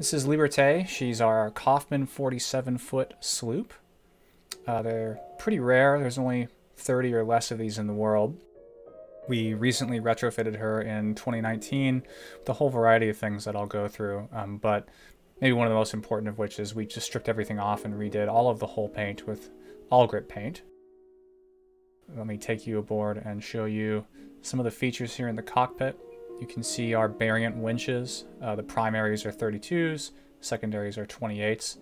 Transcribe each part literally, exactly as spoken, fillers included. This is Liberté. She's our Kaufman forty-seven foot sloop. Uh, they're pretty rare. There's only thirty or less of these in the world. We recently retrofitted her in twenty nineteen with a whole variety of things that I'll go through, um, but maybe one of the most important of which is we just stripped everything off and redid all of the hull paint with awlgrip paint. Let me take you aboard and show you some of the features here in the cockpit. You can see our variant winches. Uh, the primaries are thirty-twos, secondaries are twenty-eights.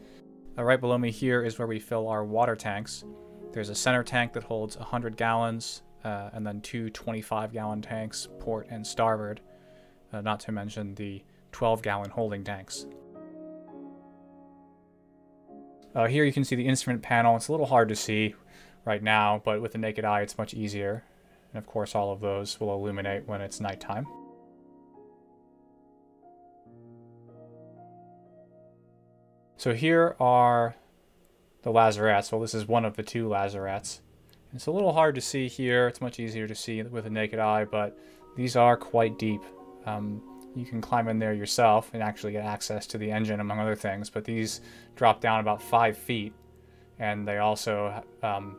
Uh, right below me here is where we fill our water tanks. There's a center tank that holds one hundred gallons, uh, and then two twenty-five gallon tanks, port and starboard, uh, not to mention the twelve gallon holding tanks. Uh, here you can see the instrument panel. It's a little hard to see right now, but with the naked eye it's much easier. And of course all of those will illuminate when it's nighttime. So here are the lazarettes. Well, this is one of the two lazarettes. It's a little hard to see here. It's much easier to see with the naked eye, but these are quite deep. Um, you can climb in there yourself and actually get access to the engine, among other things, but these drop down about five feet, and they also um,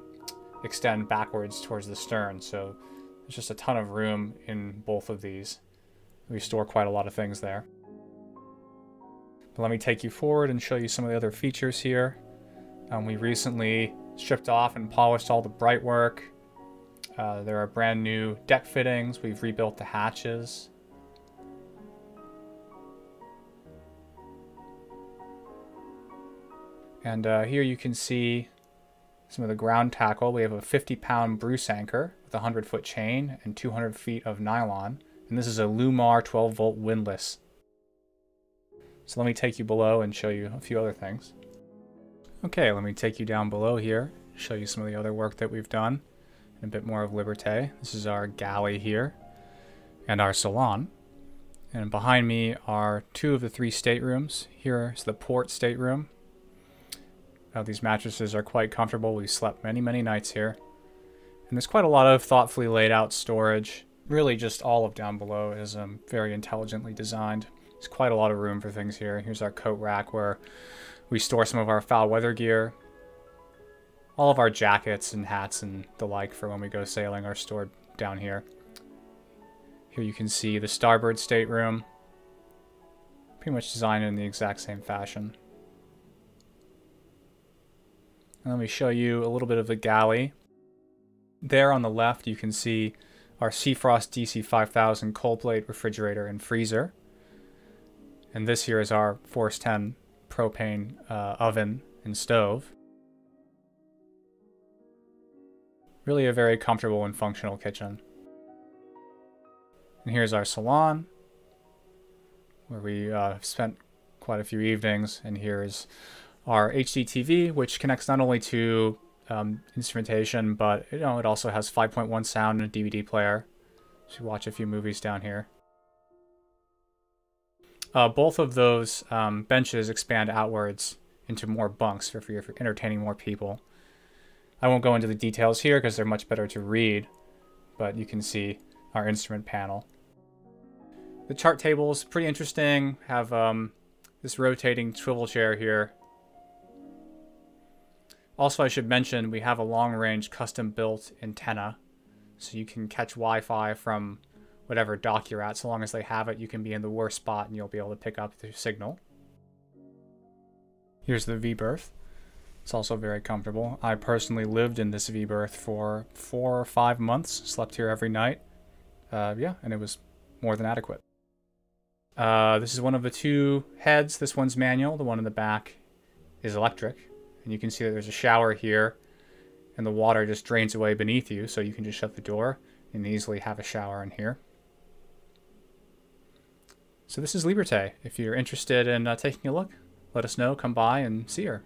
extend backwards towards the stern. So there's just a ton of room in both of these. We store quite a lot of things there. Let me take you forward and show you some of the other features here. Um, we recently stripped off and polished all the bright work. Uh, there are brand new deck fittings. We've rebuilt the hatches. And uh, here you can see some of the ground tackle. We have a fifty pound Bruce anchor with a one hundred foot chain and two hundred feet of nylon. And this is a Lumar twelve volt windlass. So let me take you below and show you a few other things. Okay, let me take you down below here, show you some of the other work that we've done, and a bit more of Liberté. This is our galley here, and our salon. And behind me are two of the three staterooms. Here's the port stateroom. Now, these mattresses are quite comfortable. We slept many, many nights here. And there's quite a lot of thoughtfully laid out storage. Really just all of down below is um, very intelligently designed. There's quite a lot of room for things here. Here's our coat rack where we store some of our foul weather gear. All of our jackets and hats and the like for when we go sailing are stored down here. Here you can see the starboard stateroom. Pretty much designed in the exact same fashion. And let me show you a little bit of the galley. There on the left you can see our Seafrost D C five thousand cold plate refrigerator and freezer. And this here is our Force ten propane uh, oven and stove. Really a very comfortable and functional kitchen. And here's our salon, where we uh, spent quite a few evenings. And here's our H D T V, which connects not only to um, instrumentation, but you know, it also has five point one sound and a D V D player. So watch a few movies down here. Uh, both of those um, benches expand outwards into more bunks for, for you're entertaining more people. I won't go into the details here because they're much better to read, but you can see our instrument panel. The chart table is pretty interesting. Have um, this rotating swivel chair here. Also, I should mention we have a long-range custom-built antenna, so you can catch Wi-Fi from whatever dock you're at. So long as they have it, you can be in the worst spot and you'll be able to pick up the signal. Here's the V berth. It's also very comfortable. I personally lived in this V berth for four or five months, slept here every night. Uh, yeah, and it was more than adequate. Uh, this is one of the two heads. This one's manual. The one in the back is electric. And you can see that there's a shower here and the water just drains away beneath you. So you can just shut the door and easily have a shower in here. So this is Liberté. If you're interested in uh, taking a look, let us know. Come by and see her.